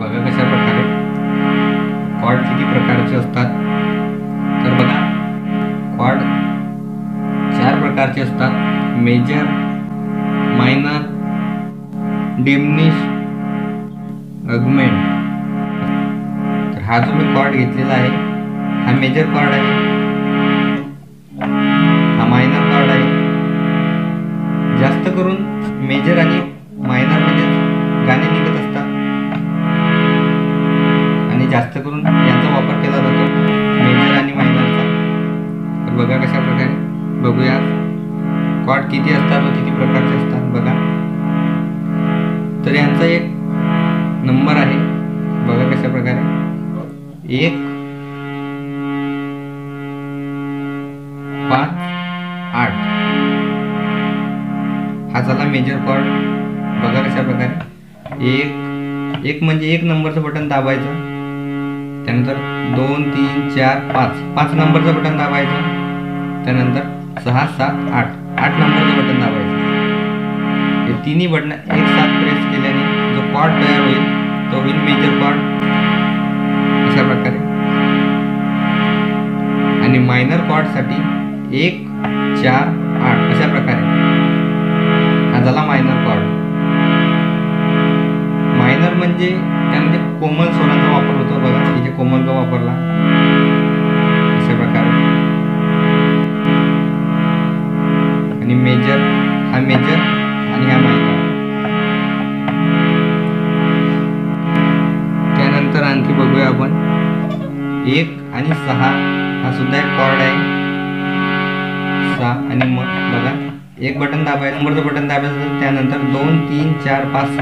बघा कशा प्रकारे कॉर्ड किती प्रकारचे असतात. तर बघा कॉर्ड चार प्रकारचे असतात, मेजर, मायनर, डिमनिश, अगमेंट. तर हा जो मी कॉर्ड घेतलेला आहे हा मेजर कॉर्ड आहे, हा मायनर कॉर्ड आहे. जास्त करून मेजर आणि मायनर मध्ये गाणे निघत असतात आणि जास्त करून यांचा वापर केला जातो, मेजर आणि मायनरचा. तर बघा कशा प्रकारे बघूया कॉर्ड किती असतात व किती प्रकारचे असतात बघा. तर यांचा एक नंबर आहे, बघा कशा प्रकारे 1, 5, 8 हा झाला मेजर कॉर्ड. बघा कशा प्रकारे एक म्हणजे एक नंबरचं बटन दाबायचं, त्यानंतर 2, 3, 4, 5 नंबरचं बटन दाबायचं, त्यानंतर 6, 7, 8 नंबरचं बटन दाबायचं. हे तिन्ही बटन एकसाथ प्रेस केल्याने जो कॉर्ड तयार होईल तो होईल मेजर कॉर्ड अशा प्रकारे. आणि मायनर कॉर्डसाठी 1, 4, 8 अशा प्रकारे हा झाला मायनर कॉर्ड. मायनर म्हणजे त्यामध्ये कोमल सोनाचा वापर होतो, बघा तिथे कोमल का वापरला अशा प्रकारे. आणि मेजर हा मेजर आणि हा मायनर. त्यानंतर आणखी बघूया आपण 1 आणि 6 हा सुद्धा एक कॉर्ड आहे, 6 आणि मग बघा एक बटन दाबायचं, नंबरचं बटन दाबायचं, त्यानंतर 2, 3, 4, 5,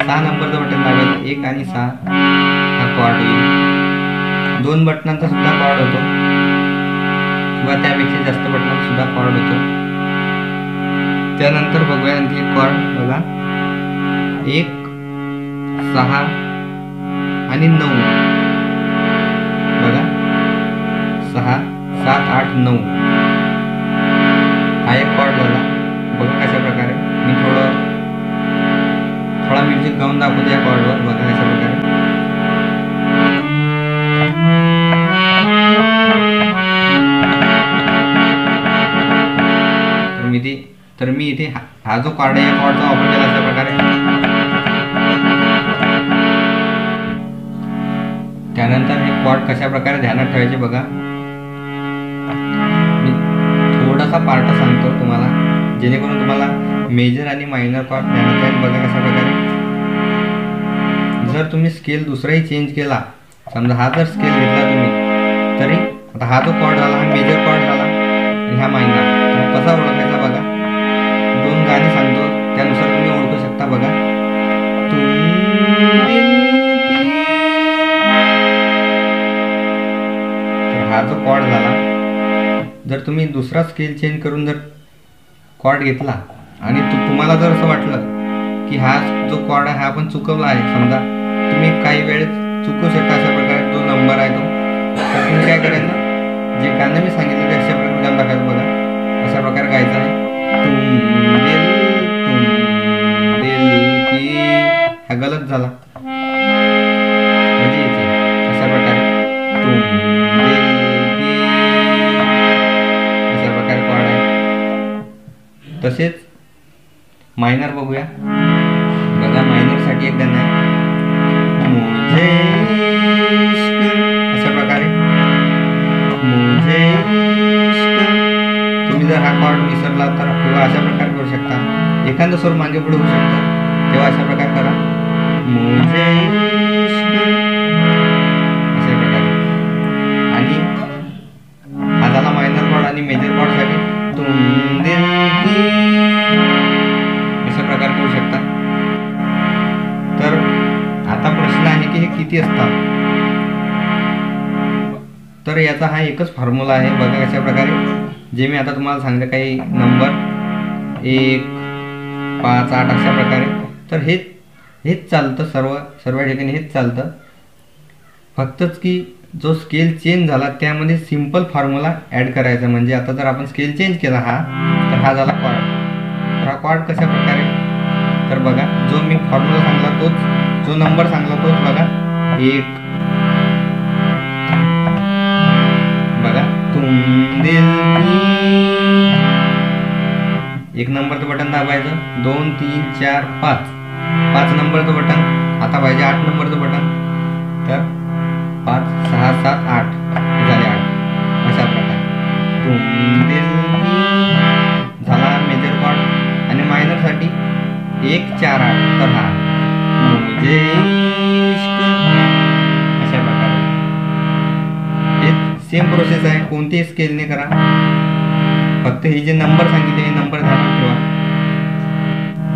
6 नंबरचं बटन दाबायचं, 1 आणि 6 हा कॉर्ड होईल. 2 बटनांचा सुद्धा कॉर्ड होतो किंवा त्यापेक्षा जास्त बटनांचा सुद्धा कॉर्ड होतो. त्यानंतर बघूया आणखी एक कॉर्ड, बघा 1, 6 आणि 9 बघा 6, 7, 8, 9 हा एक कॉर्ड झाला. बघा कशा प्रकारे मी थोडा म्युझिक गाऊन दाखवतो या कॉर्डवर, बघा कशा प्रकारे. तर मी इथे हा जो कॉर्ड आहे या कॉर्डचा वापर केला अशा प्रकारे. त्यानंतर हे कॉर्ड कशा प्रकारे ध्यानात ठेवायचे बघा, मी थोडासा पार्ट सांगतो तुम्हाला जेणेकरून तुम्हाला मेजर आणि मायनर कॉर्ड ध्यानात राहील. बघा कशा प्रकारे जर तुम्ही स्केल दुसराही चेंज केला, समजा हा जर स्केल घेतला तुम्ही तरी आता हा जो कॉर्ड झाला हा मेजर कॉर्ड झाला आणि हा मायनर. तर कसा ओळखायचा बघा, 2 गाणी सांगतो त्यानुसार तुम्ही ओळखू शकता. बघा हा जो कॉर्ड झाला जर तुम्ही दुसरा स्केल चेंज करून जर कॉर्ड घेतला आणि तुम्हाला जर असं वाटलं की हा जो कॉर्ड आहे हा आपण चुकवला आहे, समजा तुम्ही काही वेळेस चुकू शकता अशा प्रकारे जो नंबर आहे तो, तर तुम्ही काय करायचं जे गाणं मी सांगितलं ते अशा प्रकारे गाणं टाकायचं. बघा अशा प्रकारे गायचं आहे. हा गलत झाला म्हणजे येते अशा प्रकारे अशा प्रकारे कॉर्ड आहे. तसेच मायनर बघूया, बघा मायनर साठी एक गाणं आहे मुझे इश्क अशा प्रकारे. मुझे इश्क तुम्ही जर हा कॉर्ड विसरला तर किंवा अशा प्रकारे करू शकता, एखादा स्वर मागे पुढे होऊ शकतो तेव्हा अशा प्रकारे करा मुझे इश्क अशा प्रकारे. आणि हा झाला मायनर कॉर्ड. आणि मेजर कॉर्डसाठी तुम दिल प्रकार करू शकता. तर आता प्रश्न आहे की हे किती असतात, तर याचा हा एकच फॉर्म्युला आहे. बघा कशा प्रकारे जे मी आता तुम्हाला सांगितलं काही नंबर 1, 5, 8 अशा प्रकारे. तर हेच चालतं सर्व ठिकाणी हेच चालतं, फक्तच की जो स्केल चेंज झाला त्यामध्ये सिंपल फॉर्म्युला ॲड करायचा. म्हणजे आता जर आपण स्केल चेंज केला हा, तर हा झाला कॉर्ड. हा कॉर्ड कशा प्रकारे, तर बघा जो मी फॉर्म्युला सांगला तोच जो नंबर सांगला तोच बघा, एक बघा एक नंबरचं बटन दाबायचं, 2 3 4 5 पाच नंबरचं बटन, आता पाहिजे 8 नंबरचं बटन, तर 5 6 7 8 झाले 8 अशा प्रकारे झाला मेजर कॉर्ड. आणि मायनर साठी 1 4 8 तर हा मुझे इश्क अशा प्रकारे हे सेम प्रोसेस आहे, कोणतेही स्केलने करा, फक्त हे जे नंबर सांगितले हे नंबर धारण ठेवा.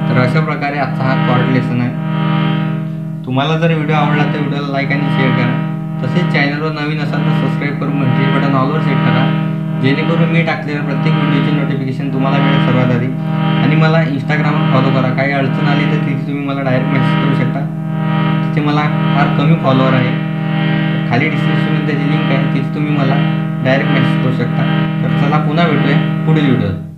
तर अशा प्रकारे आजचा हा कॉर्ड लेसन आहे. तुम्हाला जर व्हिडिओ आवडला तर व्हिडिओला लाईक आणि शेअर करा, तसेच चॅनलवर नवीन असाल तर सबस्क्राईब करून म्हणजे बटन ऑलवर सेट करा, जेणेकरून मी टाकलेल्या प्रत्येक व्हिडिओचे नोटिफिकेशन तुम्हाला मिळेल सर्वात आधी. आणि मला इंस्टाग्रामवर फॉलो करा, काही अडचण आली तर तिथे तुम्ही मला डायरेक्ट मेसेज करू शकता, तिथे मला फार कमी फॉलोअर आहे, खाली डिस्क्रिप्शनमध्ये त्याची लिंक आहे, तिथे तुम्ही मला डायरेक्ट मेसेज करू शकता. तर चला पुन्हा भेटूया पुढील व्हिडिओ.